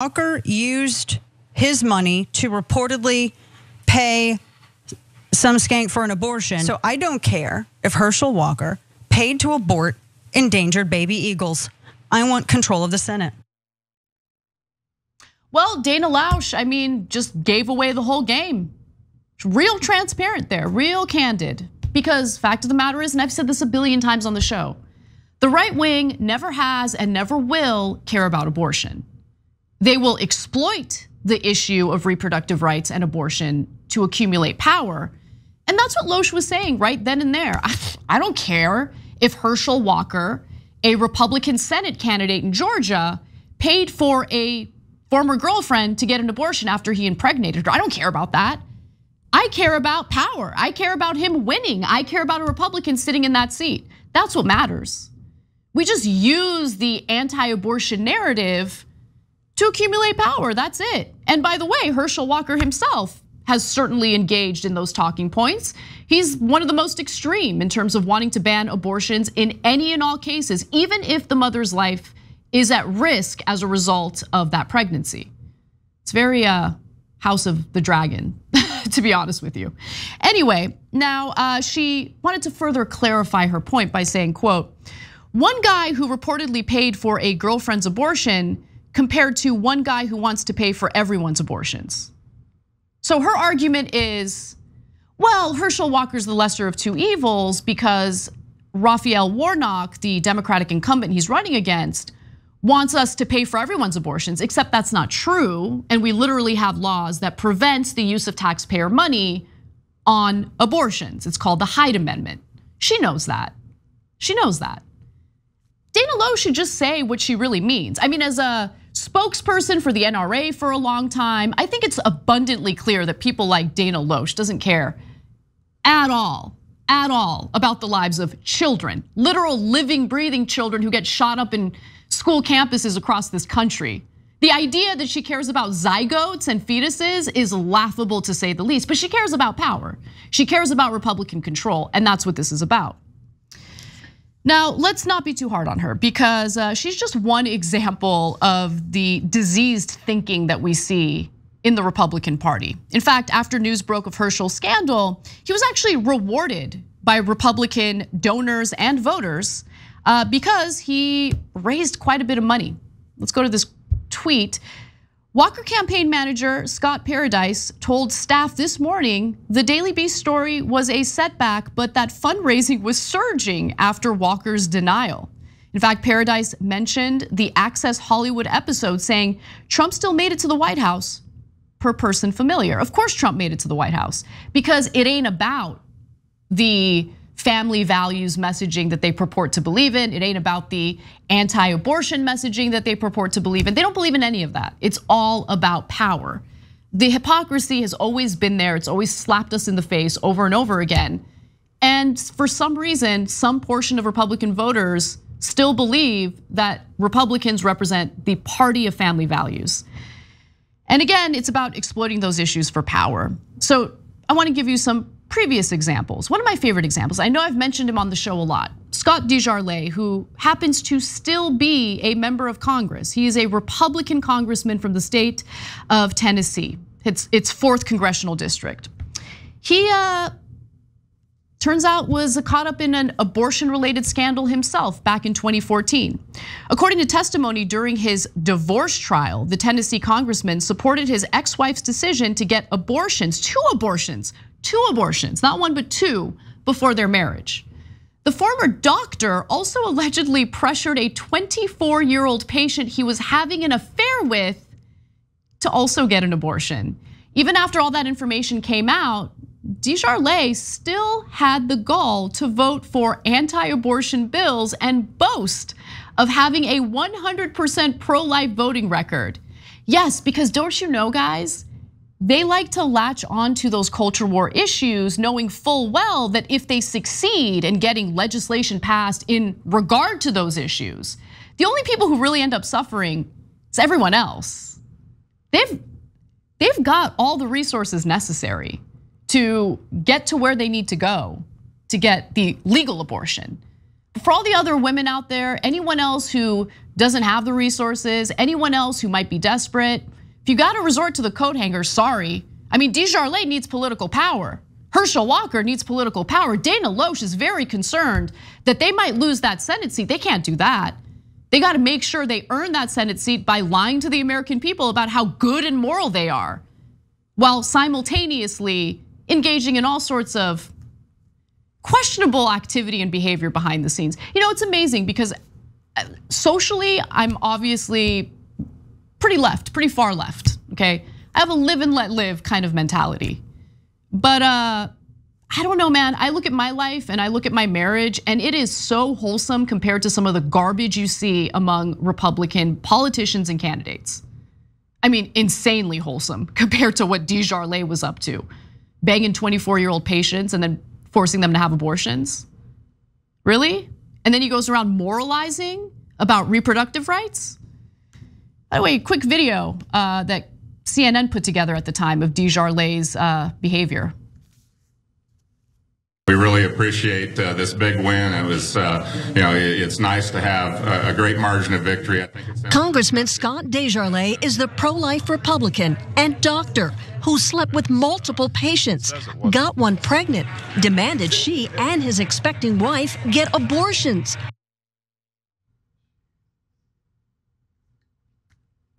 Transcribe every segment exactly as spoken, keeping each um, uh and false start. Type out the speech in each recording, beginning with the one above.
Walker used his money to reportedly pay some skank for an abortion. So I don't care if Herschel Walker paid to abort endangered baby eagles. I want control of the Senate. Well, Dana Loesch, I mean, just gave away the whole game. Real transparent there, real candid. Because fact of the matter is, and I've said this a billion times on the show, the right wing never has and never will care about abortion. They will exploit the issue of reproductive rights and abortion to accumulate power. And that's what Loesch was saying right then and there. I don't care if Herschel Walker, a Republican Senate candidate in Georgia, paid for a former girlfriend to get an abortion after he impregnated her. I don't care about that. I care about power. I care about him winning. I care about a Republican sitting in that seat. That's what matters. We just use the anti-abortion narrative to accumulate power, that's it. And by the way, Herschel Walker himself has certainly engaged in those talking points. He's one of the most extreme in terms of wanting to ban abortions in any and all cases, even if the mother's life is at risk as a result of that pregnancy. It's very uh, House of the Dragon, to be honest with you. Anyway, now uh, she wanted to further clarify her point by saying, quote, one guy who reportedly paid for a girlfriend's abortion compared to one guy who wants to pay for everyone's abortions. So her argument is, well, Herschel Walker's the lesser of two evils because Raphael Warnock, the Democratic incumbent he's running against, wants us to pay for everyone's abortions, except that's not true. And we literally have laws that prevents the use of taxpayer money on abortions. It's called the Hyde Amendment. She knows that. She knows that. Dana Loesch should just say what she really means. I mean, as a spokesperson for the N R A for a long time, I think it's abundantly clear that people like Dana Loesch doesn't care at all, at all about the lives of children, literal living, breathing children who get shot up in school campuses across this country. The idea that she cares about zygotes and fetuses is laughable to say the least, but she cares about power. She cares about Republican control, and that's what this is about. Now, let's not be too hard on her because she's just one example of the diseased thinking that we see in the Republican Party. In fact, after news broke of Herschel's scandal, he was actually rewarded by Republican donors and voters because he raised quite a bit of money. Let's go to this tweet. Walker campaign manager Scott Paradise told staff this morning the Daily Beast story was a setback, but that fundraising was surging after Walker's denial. In fact, Paradise mentioned the Access Hollywood episode saying Trump still made it to the White House, per person familiar. Of course Trump made it to the White House because it ain't about the family values messaging that they purport to believe in. It ain't about the anti-abortion messaging that they purport to believe in. They don't believe in any of that. It's all about power. The hypocrisy has always been there. It's always slapped us in the face over and over again. And for some reason, some portion of Republican voters still believe that Republicans represent the party of family values. And again, it's about exploiting those issues for power. So I wanna give you some previous examples. One of my favorite examples, I know I've mentioned him on the show a lot, Scott Desjarlais, who happens to still be a member of Congress. He is a Republican congressman from the state of Tennessee. It's its fourth congressional district. He uh, turns out was caught up in an abortion-related scandal himself back in twenty fourteen. According to testimony during his divorce trial, the Tennessee congressman supported his ex-wife's decision to get abortions, two abortions, Two abortions, not one but two, before their marriage. The former doctor also allegedly pressured a twenty-four-year-old patient he was having an affair with to also get an abortion. Even after all that information came out, Desjarlais still had the gall to vote for anti-abortion bills and boast of having a one hundred percent pro-life voting record. Yes, because don't you know, guys? They like to latch on to those culture war issues, knowing full well that if they succeed in getting legislation passed in regard to those issues, the only people who really end up suffering is everyone else. They've, they've got all the resources necessary to get to where they need to go to get the legal abortion. for all the other women out there, anyone else who doesn't have the resources, anyone else who might be desperate, if you gotta resort to the coat hanger, sorry. I mean, Desjarlais needs political power. Herschel Walker needs political power. Dana Loesch is very concerned that they might lose that Senate seat. They can't do that. They gotta make sure they earn that Senate seat by lying to the American people about how good and moral they are, while simultaneously engaging in all sorts of questionable activity and behavior behind the scenes. You know, it's amazing because socially, I'm obviously pretty left, pretty far left, okay? I have a live and let live kind of mentality. But uh, I don't know, man, I look at my life and I look at my marriage and it is so wholesome compared to some of the garbage you see among Republican politicians and candidates. I mean, insanely wholesome compared to what Desjarlais was up to, banging twenty-four year old patients and then forcing them to have abortions, really? And then he goes around moralizing about reproductive rights. By the way, quick video that C N N put together at the time of Desjarlais' behavior. We really appreciate this big win. It was, you know, it's nice to have a great margin of victory. I think it's Congressman Scott Desjarlais is the pro-life Republican and doctor who slept with multiple patients, got one pregnant, demanded she and his expecting wife get abortions.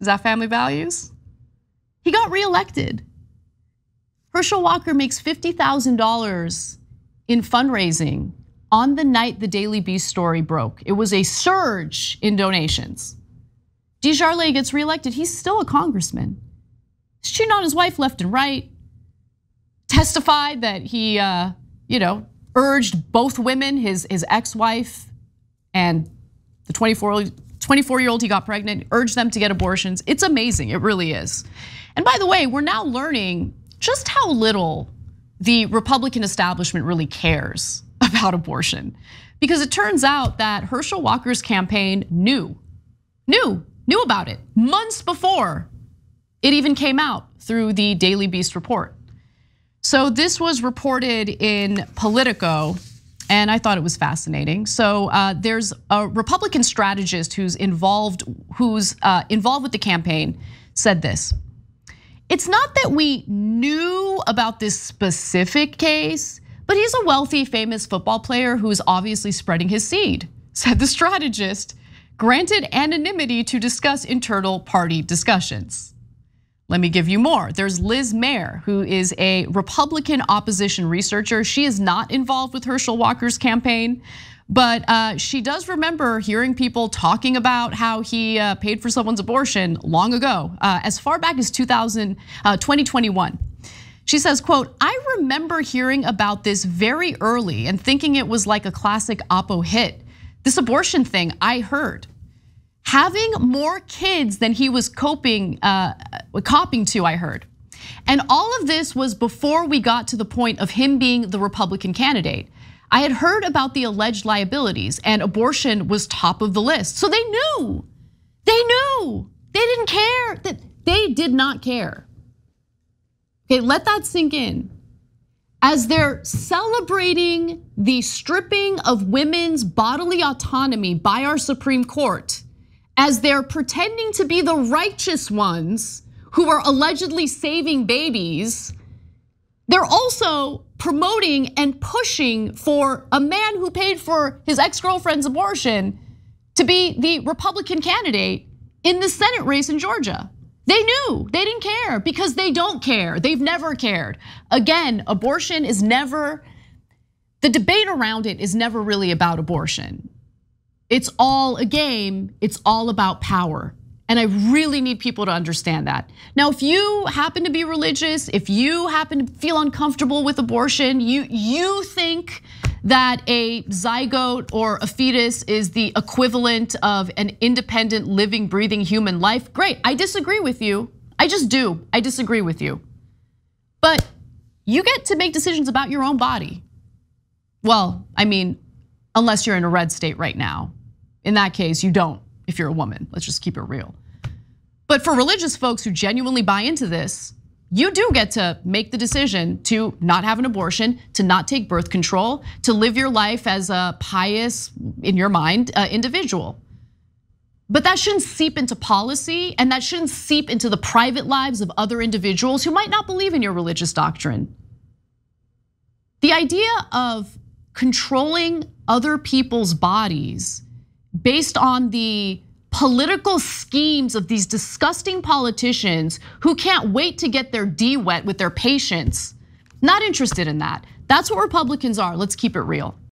Is that family values? He got reelected. Herschel Walker makes fifty thousand dollars in fundraising on the night the Daily Beast story broke. It was a surge in donations. Desjarlais gets reelected, he's still a congressman. He's cheating on his wife left and right. Testified that he, uh, you know, urged both women, his, his ex-wife and the twenty-four year old he got pregnant, urged them to get abortions. It's amazing, it really is. And by the way, we're now learning just how little the Republican establishment really cares about abortion, because it turns out that Herschel Walker's campaign knew, knew, knew about it months before it even came out through the Daily Beast report. So this was reported in Politico, and I thought it was fascinating. So there's a Republican strategist who's involved, who's involved with the campaign, said this. It's not that we knew about this specific case, but he's a wealthy, famous football player who is obviously spreading his seed, said the strategist, granted anonymity to discuss internal party discussions. Let me give you more. There's Liz Mayer, who is a Republican opposition researcher. She is not involved with Herschel Walker's campaign, but she does remember hearing people talking about how he paid for someone's abortion long ago, as far back as two thousand, twenty twenty-one. She says, quote, I remember hearing about this very early and thinking it was like a classic oppo hit. This abortion thing I heard. Having more kids than he was coping, uh, coping to, I heard. And all of this was before we got to the point of him being the Republican candidate. I had heard about the alleged liabilities and abortion was top of the list. So they knew, they knew, they didn't care, that they did not care. Okay, let that sink in. As they're celebrating the stripping of women's bodily autonomy by our Supreme Court, as they're pretending to be the righteous ones who are allegedly saving babies, they're also promoting and pushing for a man who paid for his ex-girlfriend's abortion to be the Republican candidate in the Senate race in Georgia. They knew, they didn't care because they don't care. They've never cared. Again, abortion is never, the debate around it is never really about abortion. It's all a game, it's all about power. And I really need people to understand that. Now, if you happen to be religious, if you happen to feel uncomfortable with abortion, you, you think that a zygote or a fetus is the equivalent of an independent, living, breathing human life, great, I disagree with you. I just do, I disagree with you. But you get to make decisions about your own body. Well, I mean, unless you're in a red state right now. In that case, you don't, if you're a woman. Let's just keep it real. But for religious folks who genuinely buy into this, you do get to make the decision to not have an abortion, to not take birth control, to live your life as a pious, in your mind, individual. But that shouldn't seep into policy, and that shouldn't seep into the private lives of other individuals who might not believe in your religious doctrine. The idea of controlling other people's bodies based on the political schemes of these disgusting politicians who can't wait to get their D wet with their patients. Not interested in that. That's what Republicans are. Let's keep it real.